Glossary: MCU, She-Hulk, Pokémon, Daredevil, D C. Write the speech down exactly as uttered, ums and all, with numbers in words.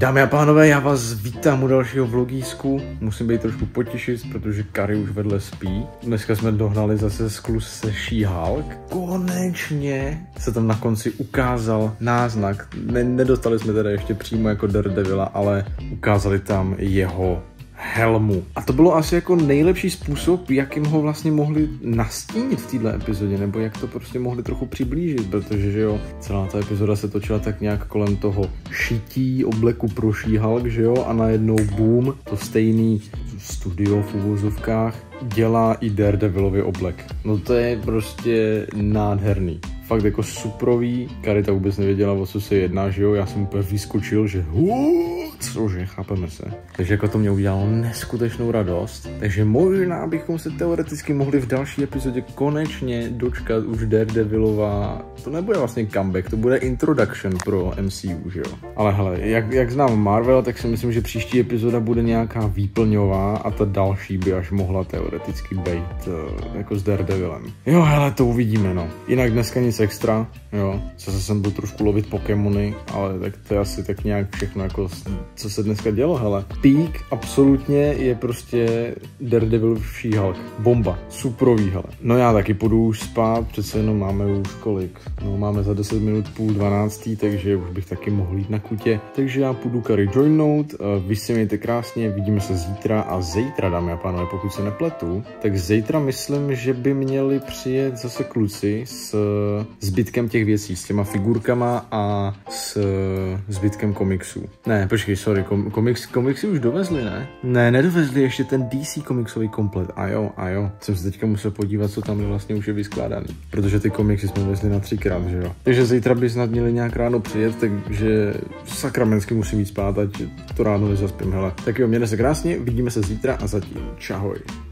Dámy a pánové, já vás vítám u dalšího vlogísku. Musím být trošku potišit, protože Kari už vedle spí. Dneska jsme dohnali zase sklus se She-Hulk. Konečně se tam na konci ukázal náznak. Ne, nedostali jsme teda ještě přímo jako Daredevila, ale ukázali tam jeho helmu. A to bylo asi jako nejlepší způsob, jakým ho vlastně mohli nastínit v této epizodě, nebo jak to prostě mohli trochu přiblížit, protože že jo, celá ta epizoda se točila tak nějak kolem toho šití obleku pro She-Hulk, že jo, a najednou boom, to stejný studio v uvozovkách dělá i Daredevilový oblek. No to je prostě nádherný. Fakt jako suprový. Karita vůbec nevěděla, o co se jedná, že jo, já jsem úplně vyskočil, že cože, chápeme se. Takže jako to mě udělalo neskutečnou radost, takže možná bychom se teoreticky mohli v další epizodě konečně dočkat už Daredevilova, to nebude vlastně comeback, to bude introduction pro M C U, že jo. Ale hele, jak, jak znám Marvela, tak si myslím, že příští epizoda bude nějaká výplňová a ta další by až mohla teoreticky být uh, jako s Daredevilem. Jo, hele, to uvidíme, no. Jinak dneska nic extra, jo, zase jsem byl trošku lovit Pokémony, ale tak to je asi tak nějak všechno, jako co se dneska dělo, hele. Peak absolutně je prostě Daredevil She-Hulk, bomba, suprový, hele. No já taky půjdu už spát, přece jenom máme už kolik, no máme za deset minut půl dvanáctý, takže už bych taky mohl jít na kutě, takže já půjdu Kari joinout, vy si mějte krásně, vidíme se zítra a zítra, dámy a pánové, pokud se nepletu, tak zítra myslím, že by měli přijet zase kluci s zbytkem těch věcí, s těma figurkama a s zbytkem komiksů. Ne, počkej, sorry, kom, komiks, komiksy už dovezli, ne? Ne, nedovezli ještě ten D C komiksový komplet, a jo, a jo. Jsem se teďka musel podívat, co tam vlastně už je vyskládaný, protože ty komiksy jsme vezli na třikrát, že jo. Takže zítra by snad měli nějak ráno přijet, takže sakramensky musím jít spát, ať to ráno nezaspím, hele. Tak jo, mějte se krásně, vidíme se zítra a zatím, čahoj.